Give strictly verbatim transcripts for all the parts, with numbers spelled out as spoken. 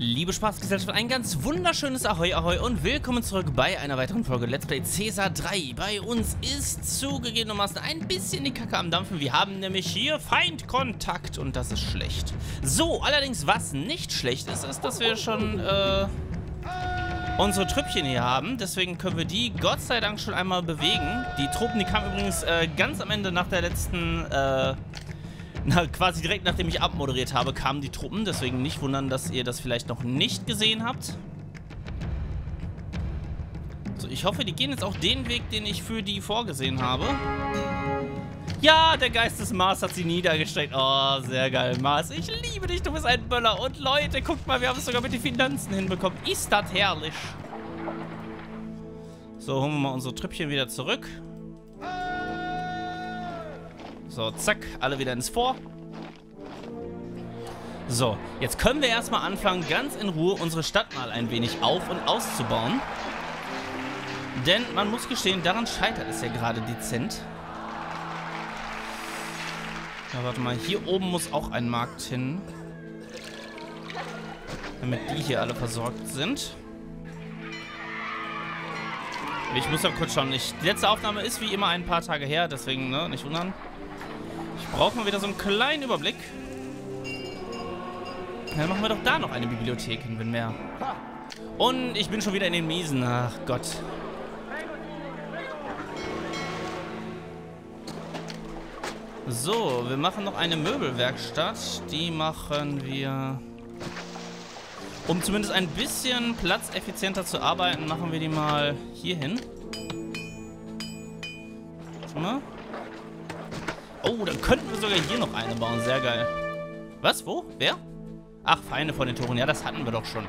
Liebe Spaßgesellschaft, ein ganz wunderschönes Ahoi Ahoi und willkommen zurück bei einer weiteren Folge Let's Play Caesar drei. Bei uns ist zugegebenermaßen ein bisschen die Kacke am Dampfen. Wir haben nämlich hier Feindkontakt und das ist schlecht. So, allerdings was nicht schlecht ist, ist, dass wir schon äh, unsere Trüppchen hier haben. Deswegen können wir die Gott sei Dank schon einmal bewegen. Die Truppen, die kamen übrigens äh, ganz am Ende nach der letzten... Äh, Na, quasi direkt nachdem ich abmoderiert habe, kamen die Truppen. Deswegen nicht wundern, dass ihr das vielleicht noch nicht gesehen habt. So, ich hoffe, die gehen jetzt auch den Weg, den ich für die vorgesehen habe. Ja, der Geist des Mars hat sie niedergestreckt. Oh, sehr geil, Mars. Ich liebe dich, du bist ein Böller. Und Leute, guckt mal, wir haben es sogar mit den Finanzen hinbekommen. Ist das herrlich. So, holen wir mal unsere Trüppchen wieder zurück. So, zack, alle wieder ins Vor. So, jetzt können wir erstmal anfangen, ganz in Ruhe unsere Stadt mal ein wenig auf- und auszubauen. Denn man muss gestehen, daran scheitert es ja gerade dezent. Ja, warte mal, hier oben muss auch ein Markt hin. Damit die hier alle versorgt sind. Ich muss ja kurz schauen. Ich, die letzte Aufnahme ist wie immer ein paar Tage her, deswegen, ne, nicht wundern. Braucht man wieder so einen kleinen Überblick. Dann machen wir doch da noch eine Bibliothek hin, wenn mehr. Und ich bin schon wieder in den Miesen. Ach Gott. So, wir machen noch eine Möbelwerkstatt. Die machen wir... Um zumindest ein bisschen platzeffizienter zu arbeiten, machen wir die mal hier hin. Schau mal. Oh, dann könnten wir sogar hier noch eine bauen. Sehr geil. Was? Wo? Wer? Ach, Feinde von den Toren. Ja, das hatten wir doch schon.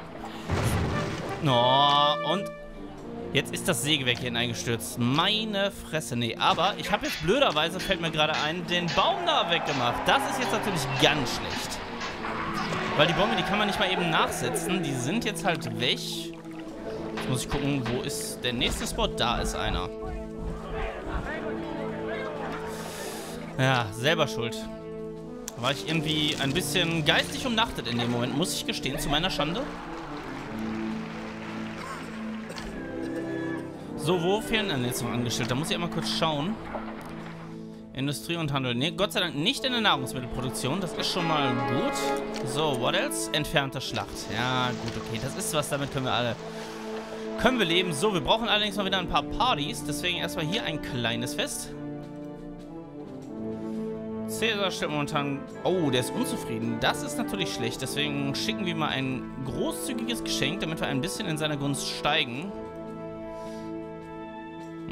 Oh, und jetzt ist das Sägewerk hier hineingestürzt. Meine Fresse. Nee, aber ich habe jetzt blöderweise, fällt mir gerade ein, den Baum da weggemacht. Das ist jetzt natürlich ganz schlecht. Weil die Bäume, die kann man nicht mal eben nachsetzen. Die sind jetzt halt weg. Jetzt muss ich gucken, wo ist der nächste Spot? Da ist einer. Ja, selber schuld. War ich irgendwie ein bisschen geistig umnachtet in dem Moment, muss ich gestehen, zu meiner Schande. So, wo fehlen denn jetzt noch Angestellte? Da muss ich einmal kurz schauen. Industrie und Handel. Ne, Gott sei Dank nicht in der Nahrungsmittelproduktion. Das ist schon mal gut. So, what else? Entfernte Schlacht. Ja, gut, okay. Das ist was, damit können wir alle... Können wir leben. So, wir brauchen allerdings mal wieder ein paar Partys. Deswegen erstmal hier ein kleines Fest. Caesar steht momentan... Oh, der ist unzufrieden. Das ist natürlich schlecht. Deswegen schicken wir mal ein großzügiges Geschenk, damit wir ein bisschen in seiner Gunst steigen.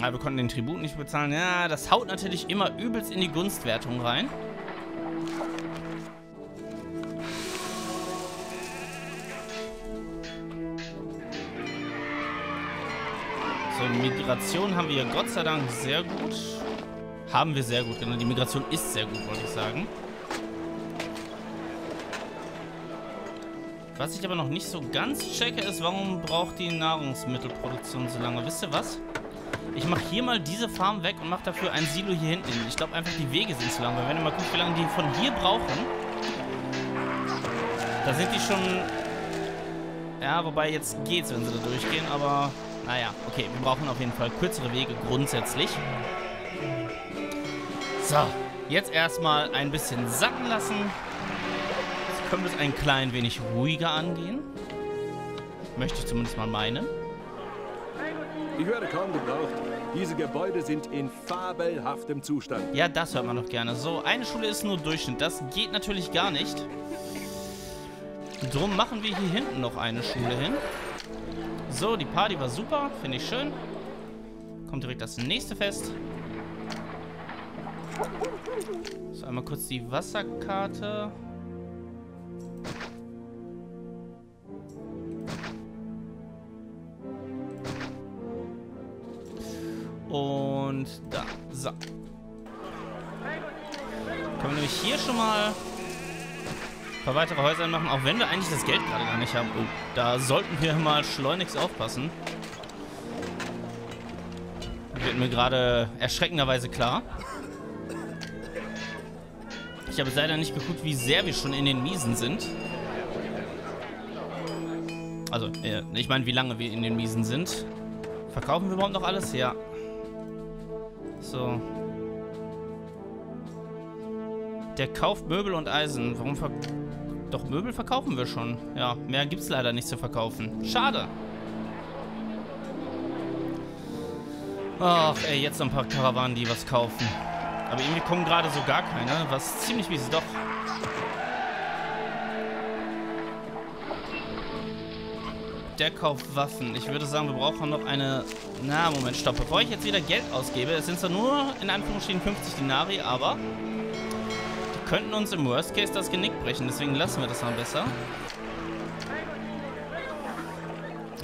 Aber wir konnten den Tribut nicht bezahlen. Ja, das haut natürlich immer übelst in die Gunstwertung rein. So, Migration haben wir Gott sei Dank sehr gut. Haben wir sehr gut, genau. Die Migration ist sehr gut, wollte ich sagen. Was ich aber noch nicht so ganz checke, ist, warum braucht die Nahrungsmittelproduktion so lange? Wisst ihr was? Ich mache hier mal diese Farm weg und mache dafür ein Silo hier hinten hin. Ich glaube einfach, die Wege sind zu lang. Weil wenn ihr mal guckt, wie lange die von hier brauchen, da sind die schon... Ja, wobei jetzt geht's, wenn sie da durchgehen, aber... Naja, okay, wir brauchen auf jeden Fall kürzere Wege grundsätzlich. So, jetzt erstmal ein bisschen sacken lassen. Jetzt können wir es ein klein wenig ruhiger angehen. Möchte ich zumindest mal meinen. Ich werde kaum gebraucht. Diese Gebäude sind in fabelhaftem Zustand. Ja, das hört man doch gerne. So, eine Schule ist nur Durchschnitt. Das geht natürlich gar nicht. Drum machen wir hier hinten noch eine Schule hin. So, die Party war super. Finde ich schön. Kommt direkt das nächste Fest. So, einmal kurz die Wasserkarte. Und da. So. Können wir nämlich hier schon mal ein paar weitere Häuser machen, auch wenn wir eigentlich das Geld gerade gar nicht haben. Oh, da sollten wir mal schleunigst aufpassen. Wird mir gerade erschreckenderweise klar. Ich habe leider nicht geguckt, wie sehr wir schon in den Miesen sind. Also, äh, ich meine, wie lange wir in den Miesen sind. Verkaufen wir überhaupt noch alles? Ja. So. Der kauft Möbel und Eisen. Warum ver... Doch, Möbel verkaufen wir schon. Ja, mehr gibt es leider nicht zu verkaufen. Schade. Ach, ey, jetzt noch ein paar Karawanen, die was kaufen. Aber irgendwie kommen gerade so gar keine, was ziemlich mies ist. Doch. Der kauft Waffen. Ich würde sagen, wir brauchen noch eine... Na, Moment, stopp. Bevor ich jetzt wieder Geld ausgebe, es sind zwar nur in Anführungsstrichen fünfzig Dinari, aber... könnten uns im Worst Case das Genick brechen, deswegen lassen wir das mal besser.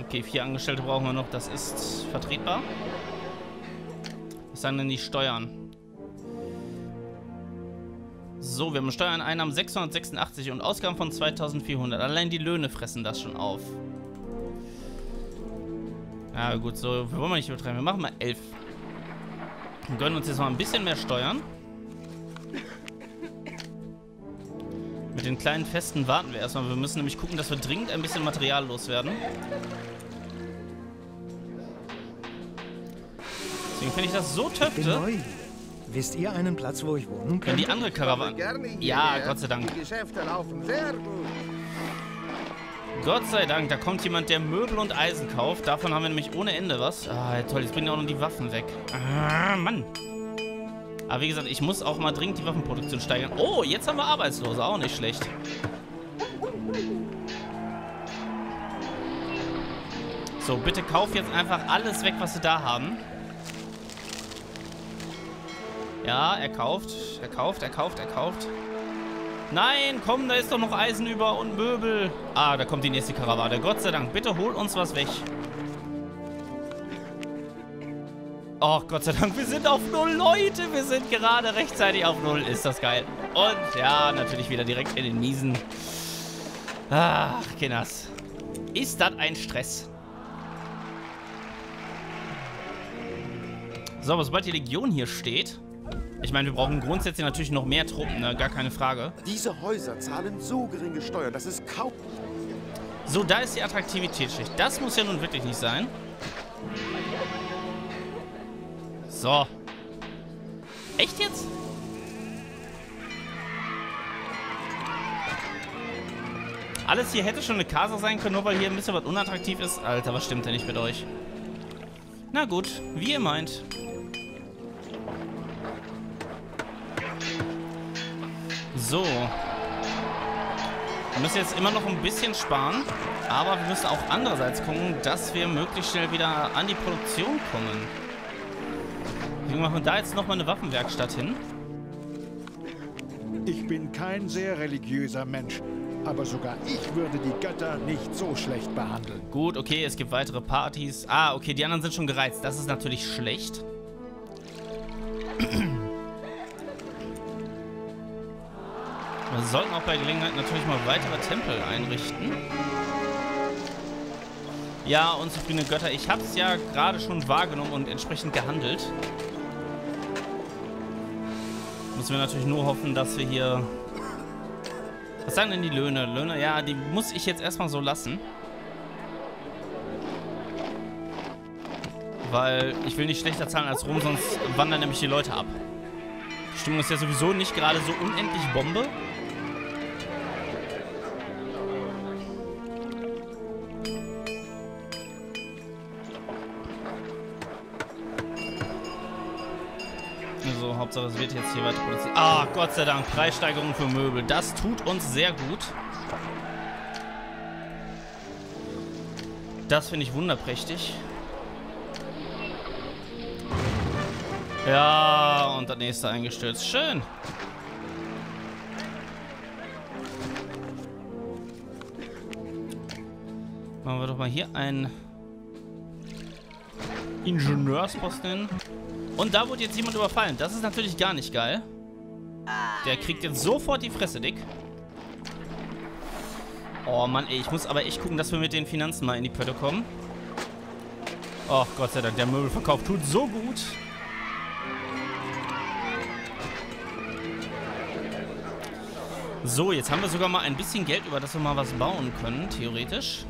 Okay, vier Angestellte brauchen wir noch, das ist vertretbar. Was sagen denn die Steuern? So, wir haben Steuereinnahmen sechshundertsechsundachtzig und Ausgaben von zweitausendvierhundert. Allein die Löhne fressen das schon auf. Ja gut, so wollen wir nicht übertreiben. Wir machen mal elf. Und gönnen uns jetzt mal ein bisschen mehr Steuern. Mit den kleinen Festen warten wir erstmal. Wir müssen nämlich gucken, dass wir dringend ein bisschen Material loswerden. Deswegen finde ich das so töfte. Ich bin neu. Wisst ihr einen Platz, wo ich wohnen kann? Wenn die andere Karawane... Ja, Gott sei Dank. Die Geschäfte laufen sehr gut. Gott sei Dank, da kommt jemand, der Möbel und Eisen kauft. Davon haben wir nämlich ohne Ende was. Ah, toll, jetzt bringen auch noch die Waffen weg. Ah, Mann. Aber wie gesagt, ich muss auch mal dringend die Waffenproduktion steigern. Oh, jetzt haben wir Arbeitslose. Auch nicht schlecht. So, bitte kauf jetzt einfach alles weg, was wir da haben. Ja, er kauft. Er kauft, er kauft, er kauft. Nein, komm, da ist doch noch Eisen über und Möbel. Ah, da kommt die nächste Karawane. Gott sei Dank. Bitte hol uns was weg. Oh, Gott sei Dank, wir sind auf null, Leute. Wir sind gerade rechtzeitig auf null. Ist das geil. Und ja, natürlich wieder direkt in den Miesen. Ach, Kinders. Ist das ein Stress. So, aber sobald die Legion hier steht... Ich meine, wir brauchen grundsätzlich natürlich noch mehr Truppen, ne? Gar keine Frage. Diese Häuser zahlen so geringe Steuern, das ist kaum... So, da ist die Attraktivitätsschicht. Das muss ja nun wirklich nicht sein. So. Echt jetzt? Alles hier hätte schon eine Casa sein können, nur weil hier ein bisschen was unattraktiv ist. Alter, was stimmt denn nicht mit euch? Na gut, wie ihr meint. So. Wir müssen jetzt immer noch ein bisschen sparen. Aber wir müssen auch andererseits gucken, dass wir möglichst schnell wieder an die Produktion kommen. Wir machen da jetzt nochmal eine Waffenwerkstatt hin. Ich bin kein sehr religiöser Mensch, aber sogar ich würde die Götter nicht so schlecht behandeln. Gut, okay, es gibt weitere Partys. Ah, okay, die anderen sind schon gereizt. Das ist natürlich schlecht. Wir sollten auch bei Gelegenheit natürlich mal weitere Tempel einrichten. Ja, unzufriedene Götter. Ich habe es ja gerade schon wahrgenommen und entsprechend gehandelt. Müssen wir natürlich nur hoffen, dass wir hier... Was sagen denn die Löhne? Löhne, ja, die muss ich jetzt erstmal so lassen. Weil ich will nicht schlechter zahlen als Rom, sonst wandern nämlich die Leute ab. Die Stimmung ist ja sowieso nicht gerade so unendlich Bombe. Hauptsache, es wird jetzt hier weiter produziert. Ah, Gott sei Dank, Preissteigerung für Möbel. Das tut uns sehr gut. Das finde ich wunderprächtig. Ja, und das nächste eingestürzt. Schön. Machen wir doch mal hier einen Ingenieursposten hin. Und da wurde jetzt jemand überfallen. Das ist natürlich gar nicht geil. Der kriegt jetzt sofort die Fresse, dick. Oh Mann, ey. Ich muss aber echt gucken, dass wir mit den Finanzen mal in die Pötte kommen. Oh, Gott sei Dank. Der Möbelverkauf tut so gut. So, jetzt haben wir sogar mal ein bisschen Geld, über das wir mal was bauen können, theoretisch.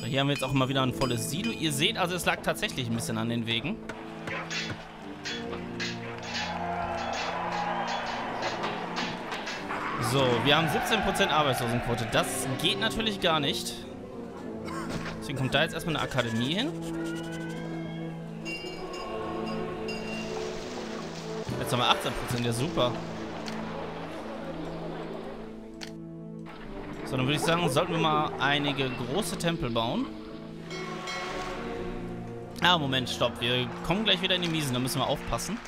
So, hier haben wir jetzt auch mal wieder ein volles Silo. Ihr seht also, es lag tatsächlich ein bisschen an den Wegen. So, wir haben siebzehn Prozent Arbeitslosenquote. Das geht natürlich gar nicht. Deswegen kommt da jetzt erstmal eine Akademie hin. Jetzt haben wir achtzehn Prozent, ja super. So, dann würde ich sagen, sollten wir mal einige große Tempel bauen. Ah, Moment, stopp. Wir kommen gleich wieder in die Miesen, da müssen wir aufpassen.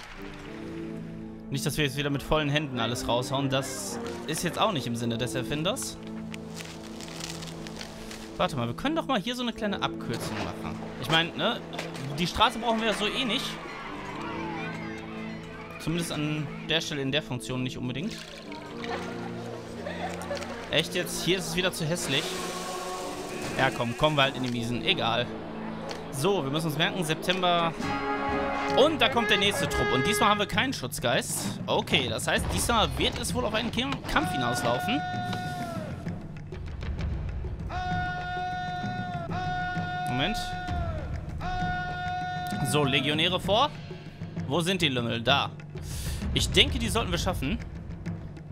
Nicht, dass wir jetzt wieder mit vollen Händen alles raushauen. Das ist jetzt auch nicht im Sinne des Erfinders. Warte mal, wir können doch mal hier so eine kleine Abkürzung machen. Ich meine, ne, die Straße brauchen wir so eh nicht. Zumindest an der Stelle in der Funktion nicht unbedingt. Echt jetzt? Hier ist es wieder zu hässlich. Ja komm, kommen wir halt in die Wiesen. Egal. So, wir müssen uns merken, September... Und da kommt der nächste Trupp. Und diesmal haben wir keinen Schutzgeist. Okay, das heißt, diesmal wird es wohl auf einen Kampf hinauslaufen. Moment. So, Legionäre vor. Wo sind die Lümmel? Da. Ich denke, die sollten wir schaffen.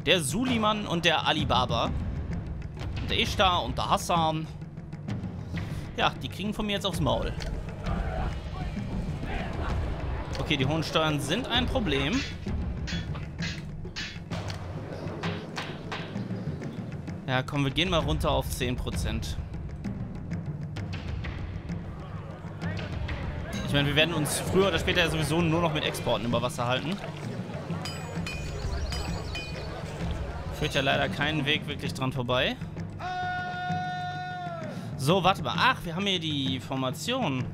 Der Suliman und der Alibaba. Und der Ishtar und der Hassan. Ja, die kriegen von mir jetzt aufs Maul. Okay, die hohen Steuern sind ein Problem. Ja, komm, wir gehen mal runter auf zehn Prozent. Ich meine, wir werden uns früher oder später ja sowieso nur noch mit Exporten über Wasser halten. Führt ja leider keinen Weg wirklich dran vorbei. So, warte mal. Ach, wir haben hier die Formation.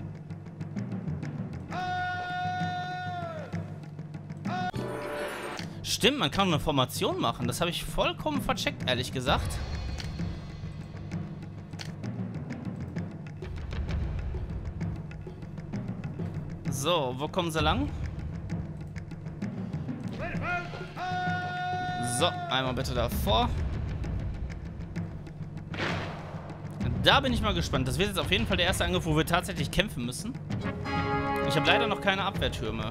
Stimmt, man kann eine Formation machen. Das habe ich vollkommen vercheckt, ehrlich gesagt. So, wo kommen sie lang? So, einmal bitte davor. Da bin ich mal gespannt. Das wird jetzt auf jeden Fall der erste Angriff, wo wir tatsächlich kämpfen müssen. Ich habe leider noch keine Abwehrtürme.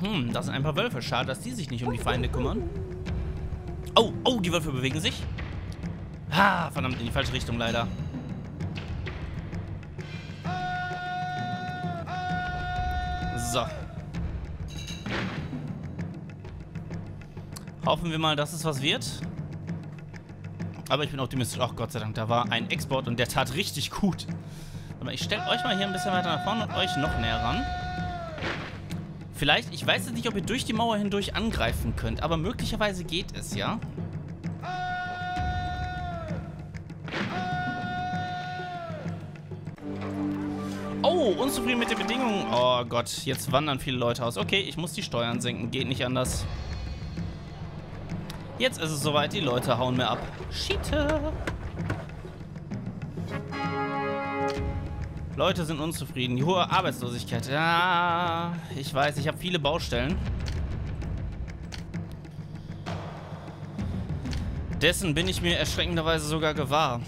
Hm, das sind ein paar Wölfe. Schade, dass die sich nicht um die Feinde kümmern. Oh, oh, die Wölfe bewegen sich. Ah, verdammt, in die falsche Richtung leider. So. Hoffen wir mal, dass es was wird. Aber ich bin optimistisch. Ach, Gott sei Dank, da war ein Export und der tat richtig gut. Aber ich stelle euch mal hier ein bisschen weiter nach vorne und euch noch näher ran. Vielleicht, ich weiß jetzt nicht, ob ihr durch die Mauer hindurch angreifen könnt, aber möglicherweise geht es, ja? Oh, unzufrieden mit den Bedingungen. Oh Gott, jetzt wandern viele Leute aus. Okay, ich muss die Steuern senken, geht nicht anders. Jetzt ist es soweit, die Leute hauen mir ab. Schiete! Leute sind unzufrieden. Die hohe Arbeitslosigkeit. Ja, ich weiß, ich habe viele Baustellen. Dessen bin ich mir erschreckenderweise sogar gewahr.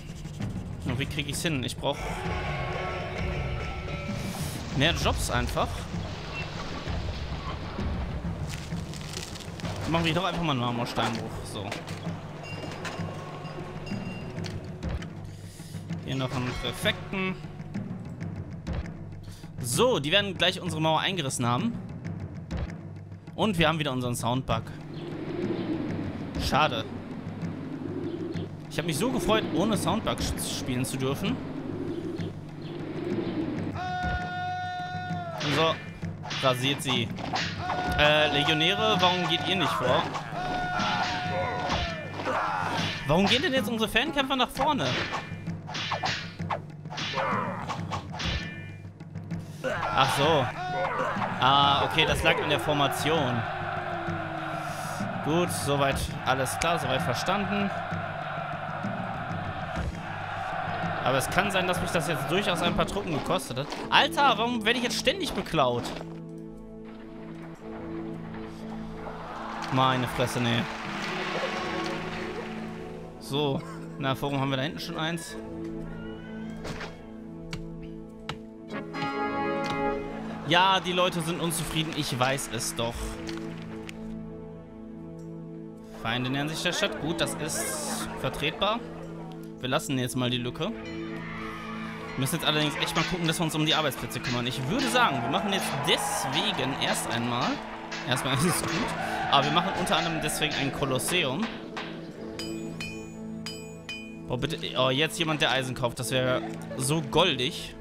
Und wie kriege ich es hin? Ich brauche mehr Jobs einfach. Dann machen wir doch einfach mal einen Marmorsteinbruch. So. Hier noch einen Präfekten. So, die werden gleich unsere Mauer eingerissen haben. Und wir haben wieder unseren Soundbug. Schade. Ich habe mich so gefreut, ohne Soundbug spielen zu dürfen. So, rasiert sie. Äh, Legionäre, warum geht ihr nicht vor? Warum gehen denn jetzt unsere Fankämpfer nach vorne? Ach so. Ah, okay, das lag an der Formation. Gut, soweit alles klar, soweit verstanden. Aber es kann sein, dass mich das jetzt durchaus ein paar Truppen gekostet hat. Alter, warum werde ich jetzt ständig beklaut? Meine Fresse, ne. So. Na, warum haben wir da hinten schon eins? Ja, die Leute sind unzufrieden. Ich weiß es doch. Feinde nähern sich der Stadt. Gut, das ist vertretbar. Wir lassen jetzt mal die Lücke. Wir müssen jetzt allerdings echt mal gucken, dass wir uns um die Arbeitsplätze kümmern. Ich würde sagen, wir machen jetzt deswegen erst einmal... Erstmal ist es gut. Aber wir machen unter anderem deswegen ein Kolosseum. Boah, bitte... Oh, jetzt jemand, der Eisen kauft. Das wäre so goldig.